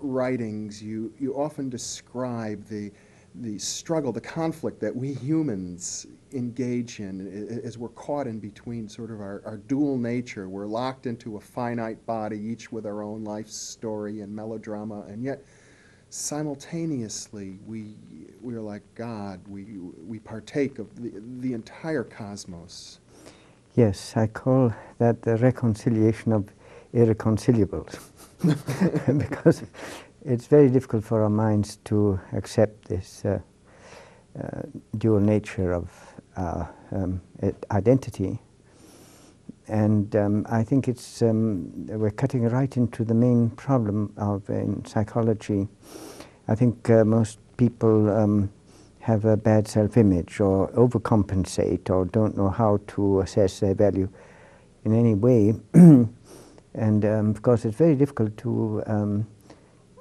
writings, you often describe the struggle, the conflict that we humans engage in as we're caught in between sort of our dual nature. We're locked into a finite body, each with our own life story and melodrama, and yet simultaneously we're like God. We partake of the entire cosmos. Yes, I call that the reconciliation of irreconciliables, because it's very difficult for our minds to accept this dual nature of our identity. And I think it's, we're cutting right into the main problem of in psychology. I think most people have a bad self-image or overcompensate or don't know how to assess their value in any way. And of course it's very difficult to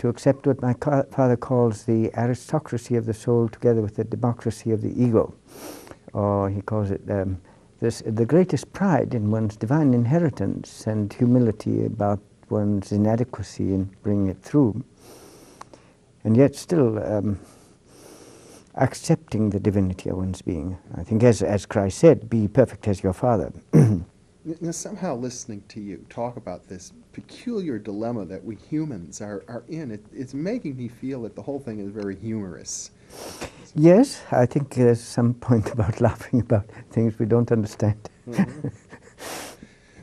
accept what my father calls the aristocracy of the soul together with the democracy of the ego. Or he calls it the greatest pride in one's divine inheritance and humility about one's inadequacy in bringing it through. And yet still accepting the divinity of one's being. I think as Christ said, be perfect as your Father. Now, somehow listening to you talk about this peculiar dilemma that we humans are in, it's making me feel that the whole thing is very humorous. Yes, I think there's some point about laughing about things we don't understand. Mm-hmm.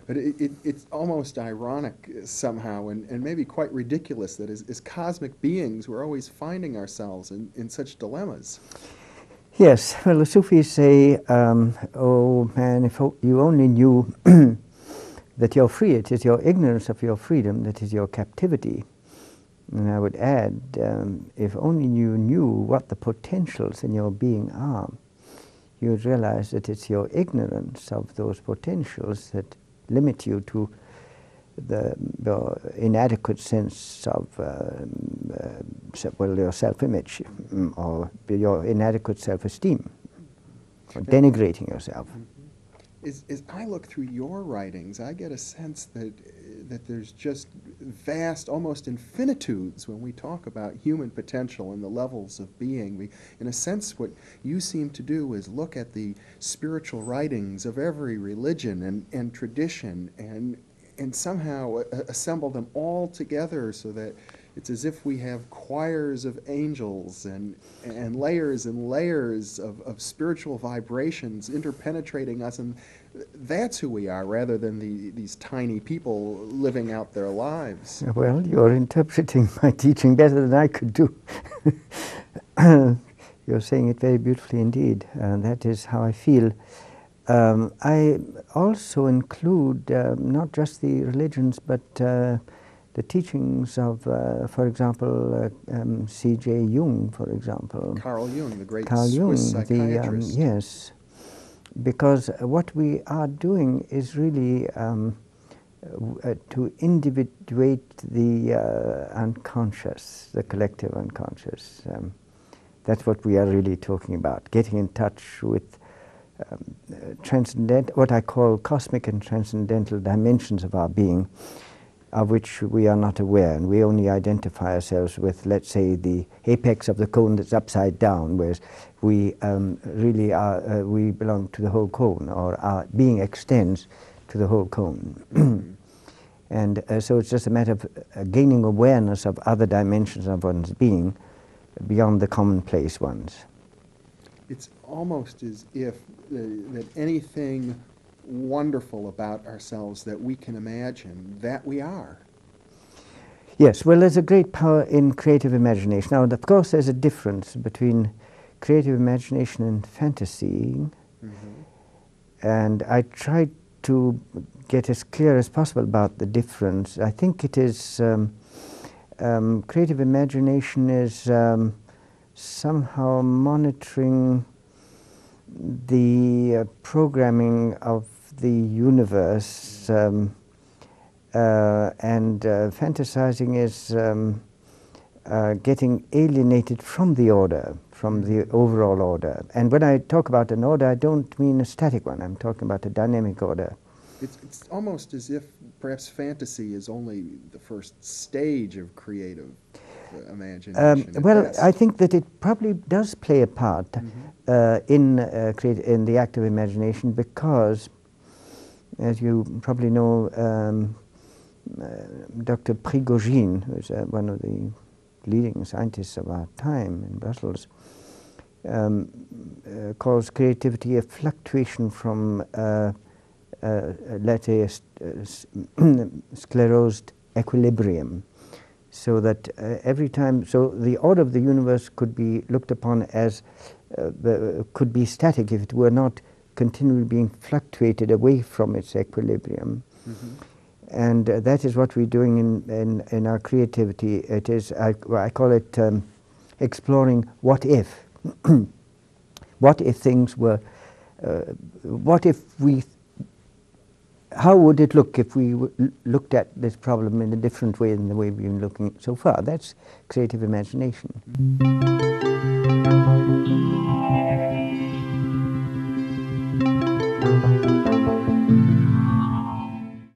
But it's almost ironic somehow, and maybe quite ridiculous that as cosmic beings we're always finding ourselves in such dilemmas. Yes, well, the Sufis say, oh man, if you only knew that you're free, it is your ignorance of your freedom that is your captivity. And I would add, if only you knew what the potentials in your being are, you would realize that it's your ignorance of those potentials that limit you to the inadequate sense of well, your self-image, or your inadequate self-esteem, or denigrating yourself. Mm-hmm. As I look through your writings, I get a sense that there's just vast, almost infinitudes when we talk about human potential and the levels of being. In a sense, what you seem to do is look at the spiritual writings of every religion and tradition and somehow assemble them all together so that it's as if we have choirs of angels and layers of spiritual vibrations interpenetrating us, and that's who we are, rather than these tiny people living out their lives. Well, you're interpreting my teaching better than I could do. You're saying it very beautifully indeed, and that is how I feel. I also include not just the religions, but the teachings of, for example, C.J. Jung, for example. Carl Jung, the great Swiss psychiatrist. Yes, because what we are doing is really to individuate the unconscious, the collective unconscious. That's what we are really talking about, getting in touch with what I call cosmic and transcendental dimensions of our being, of which we are not aware, and we only identify ourselves with, let's say, the apex of the cone that's upside down, whereas we really are, we belong to the whole cone, or our being extends to the whole cone. And so it's just a matter of gaining awareness of other dimensions of one's being beyond the commonplace ones. It's almost as if that anything wonderful about ourselves that we can imagine, that we are. Yes, well, there's a great power in creative imagination. Now, of course, there's a difference between creative imagination and fantasy. Mm-hmm. And I tried to get as clear as possible about the difference. I think it is, creative imagination is somehow monitoring the programming of the universe, and fantasizing is getting alienated from the order, from the overall order. And when I talk about an order, I don't mean a static one. I'm talking about a dynamic order. It's almost as if perhaps fantasy is only the first stage of creative imagination? Well, I think that it probably does play a part in the act of imagination, because, as you probably know, Dr. Prigogine, who is one of the leading scientists of our time in Brussels, calls creativity a fluctuation from, let's say, sclerosed equilibrium. So that every time, so the order of the universe could be looked upon as, could be static if it were not continually being fluctuated away from its equilibrium. And that is what we're doing in our creativity. It is, I call it exploring what if. What if things were, what if we, how would it look if we looked at this problem in a different way than the way we've been looking at so far? That's creative imagination.